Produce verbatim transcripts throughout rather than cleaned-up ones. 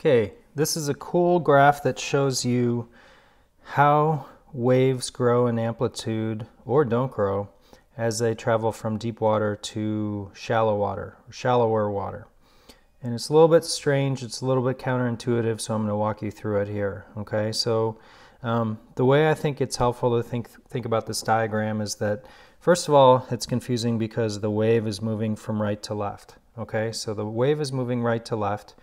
Okay, this is a cool graph that shows you how waves grow in amplitude, or don't grow, as they travel from deep water to shallow water, or shallower water. And it's a little bit strange, it's a little bit counterintuitive, so I'm going to walk you through it here. Okay, so um, the way I think it's helpful to think, think about this diagram is that, first of all, it's confusing because the wave is moving from right to left. Okay, so the wave is moving right to left.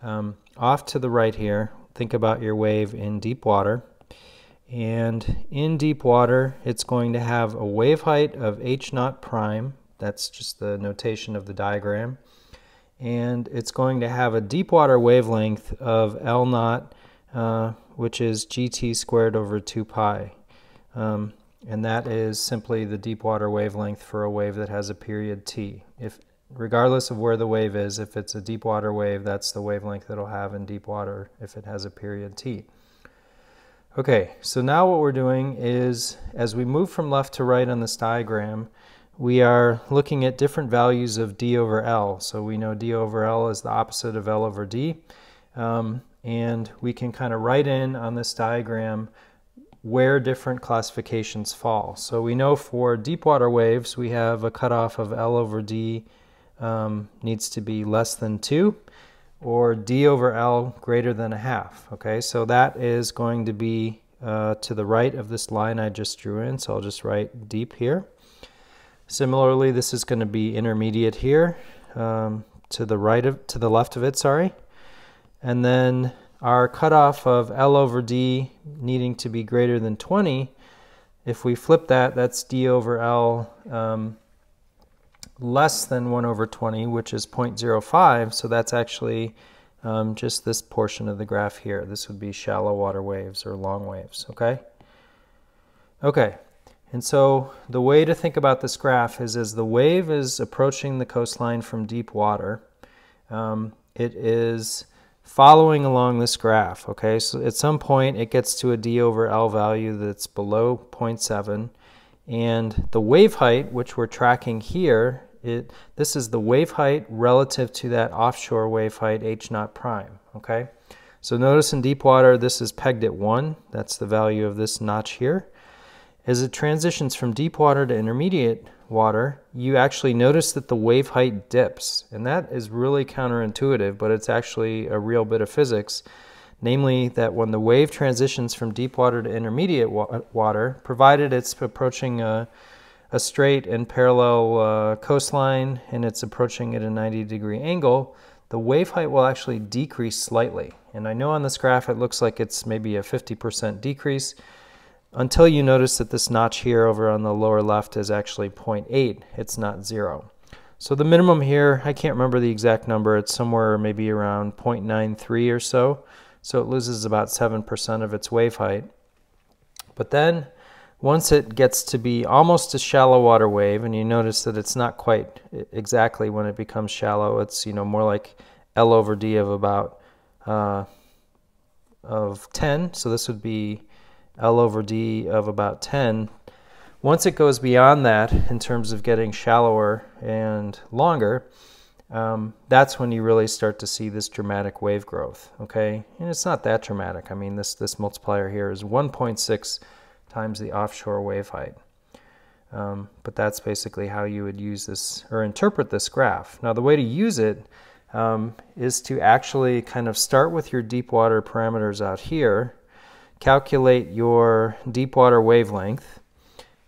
Um, off to the right here, think about your wave in deep water, and in deep water it's going to have a wave height of h naught prime, that's just the notation of the diagram, and it's going to have a deep water wavelength of L naught, uh, which is G T squared over two pi, um, and that is simply the deep water wavelength for a wave that has a period t. If regardless of where the wave is, if it's a deep water wave, that's the wavelength it'll have in deep water if it has a period t. Okay, so now what we're doing is, as we move from left to right on this diagram, we are looking at different values of d over L. So we know d over L is the opposite of L over d, um, and we can kind of write in on this diagram where different classifications fall. So we know for deep water waves we have a cutoff of L over d Um, needs to be less than two, or d over L greater than a half. Okay, so that is going to be uh, to the right of this line I just drew in, so I'll just write deep here. Similarly, this is going to be intermediate here, um, to the right of, to the left of it, sorry. And then our cutoff of L over d needing to be greater than twenty, if we flip that, that's d over L um, less than one over twenty, which is zero point zero five, so that's actually um, just this portion of the graph here. This would be shallow water waves or long waves, okay? Okay, and so the way to think about this graph is, as the wave is approaching the coastline from deep water, um, it is following along this graph, okay? So at some point it gets to a d over L value that's below zero point seven, and the wave height, which we're tracking here, it this is the wave height relative to that offshore wave height h naught prime. Okay, so notice in deep water this is pegged at one, that's the value of this notch here. As it transitions from deep water to intermediate water, you actually notice that the wave height dips, and that is really counterintuitive, but it's actually a real bit of physics. Namely, that when the wave transitions from deep water to intermediate wa water, provided it's approaching a, a straight and parallel uh, coastline and it's approaching at a ninety degree angle, the wave height will actually decrease slightly. And I know on this graph it looks like it's maybe a fifty percent decrease, until you notice that this notch here over on the lower left is actually zero point eight, it's not zero. So the minimum here, I can't remember the exact number, it's somewhere maybe around zero point nine three or so. So it loses about seven percent of its wave height. But then once it gets to be almost a shallow water wave, and you notice that it's not quite exactly when it becomes shallow, it's, you know, more like L over D of about uh, of ten. So this would be L over D of about ten. Once it goes beyond that in terms of getting shallower and longer, Um, that's when you really start to see this dramatic wave growth, okay? And it's not that dramatic. I mean, this, this multiplier here is one point six times the offshore wave height. Um, but that's basically how you would use this, or interpret this graph. Now, the way to use it um, is to actually kind of start with your deep water parameters out here, calculate your deep water wavelength,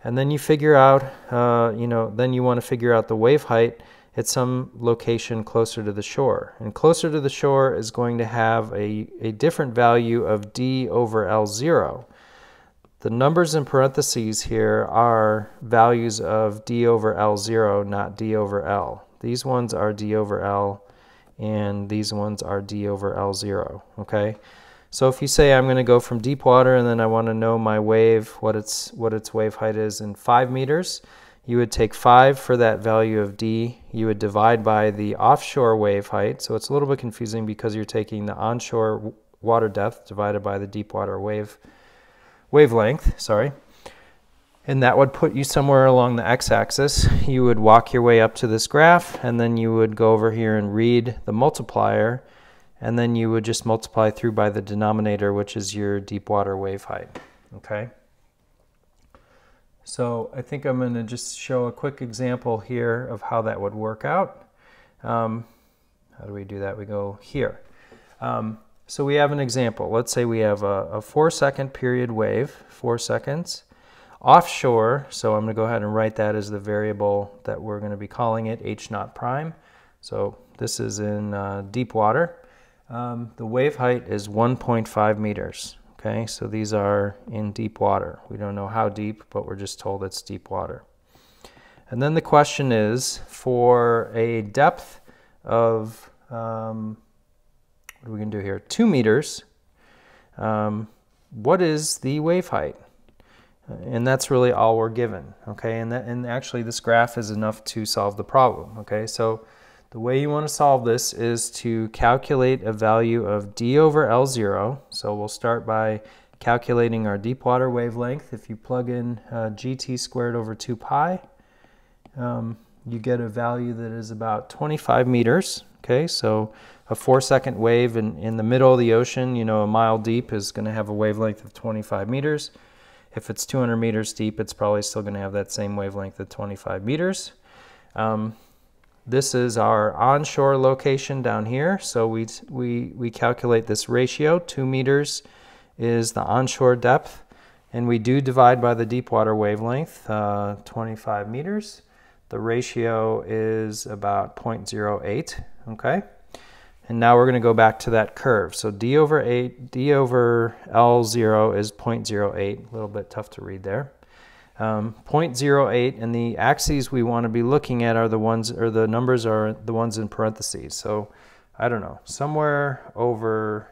and then you figure out, uh, you know, then you want to figure out the wave height at some location closer to the shore. And closer to the shore is going to have a, a different value of d over L zero. The numbers in parentheses here are values of d over L zero, not d over L. These ones are d over L, and these ones are d over L zero, okay? So if you say I'm gonna go from deep water and then I wanna know my wave, what its, what its wave height is in five meters, you would take five for that value of d, you would divide by the offshore wave height, so it's a little bit confusing because you're taking the onshore water depth divided by the deep water wave wavelength, sorry, and that would put you somewhere along the x-axis. You would walk your way up to this graph, and then you would go over here and read the multiplier, and then you would just multiply through by the denominator, which is your deep water wave height, okay? So I think I'm going to just show a quick example here of how that would work out. Um, how do we do that? We go here. Um, so we have an example. Let's say we have a, a four second period wave, four seconds. Offshore, so I'm going to go ahead and write that as the variable that we're going to be calling it, h naught prime. So this is in uh, deep water. Um, the wave height is one point five meters. Okay, so these are in deep water. We don't know how deep, but we're just told it's deep water. And then the question is for a depth of, um, what are we going to do here? Two meters. Um, what is the wave height? And that's really all we're given. Okay, and, that, and actually this graph is enough to solve the problem. Okay, so the way you want to solve this is to calculate a value of d over L zero. So we'll start by calculating our deep water wavelength. If you plug in uh, gt squared over two pi, um, you get a value that is about twenty-five meters. Okay, so a four second wave in, in the middle of the ocean, you know, a mile deep is going to have a wavelength of twenty-five meters. If it's two hundred meters deep, it's probably still going to have that same wavelength of twenty-five meters. Um, This is our onshore location down here, so we, we, we calculate this ratio. Two meters is the onshore depth, and we do divide by the deep water wavelength, uh, twenty-five meters. The ratio is about zero point zero eight, okay? And now we're going to go back to that curve. So d over, eight, d over L zero is zero point zero eight, a little bit tough to read there. Um, zero point zero eight, and the axes we want to be looking at are the ones, or the numbers are the ones in parentheses. So I don't know, somewhere over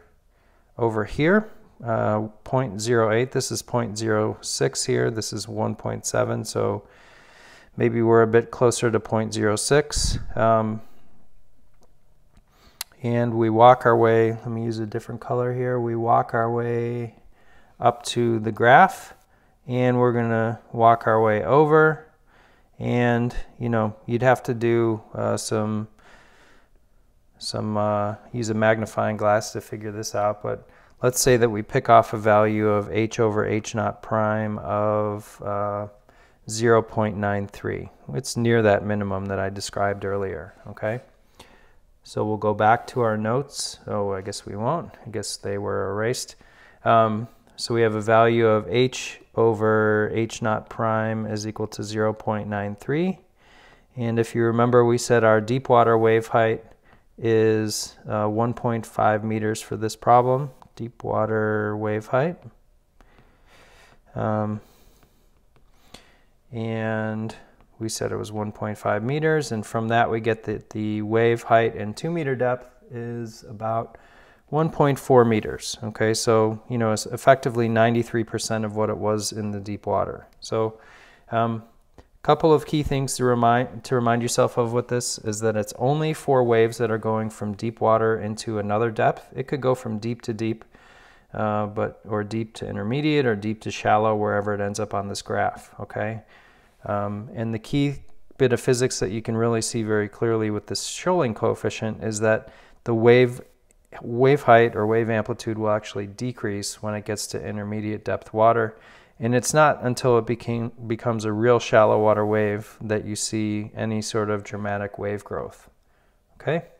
over here, uh, zero point zero eight, this is zero point zero six here, this is one point seven, so maybe we're a bit closer to zero point zero six. Um, and we walk our way, let me use a different color here, we walk our way up to the graph. And we're going to walk our way over, and you know, you'd have to do uh, some some uh, use a magnifying glass to figure this out, but let's say that we pick off a value of h over h naught prime of uh, zero point nine three. It's near that minimum that I described earlier, okay? So we'll go back to our notes. Oh, I guess we won't. I guess they were erased. Um, So we have a value of h over h naught prime is equal to zero point nine three. And if you remember, we said our deep water wave height is uh, one point five meters for this problem, deep water wave height. Um, and we said it was one point five meters. And from that, we get that the wave height in two meter depth is about one point four meters, okay? So, you know, it's effectively ninety-three percent of what it was in the deep water. So um, a couple of key things to remind, to remind yourself of with this is that it's only for waves that are going from deep water into another depth. It could go from deep to deep, uh, but or deep to intermediate or deep to shallow, wherever it ends up on this graph, okay? Um, and the key bit of physics that you can really see very clearly with this Scholling coefficient is that the wave wave height or wave amplitude will actually decrease when it gets to intermediate depth water, and it's not until it became, becomes a real shallow water wave that you see any sort of dramatic wave growth, okay?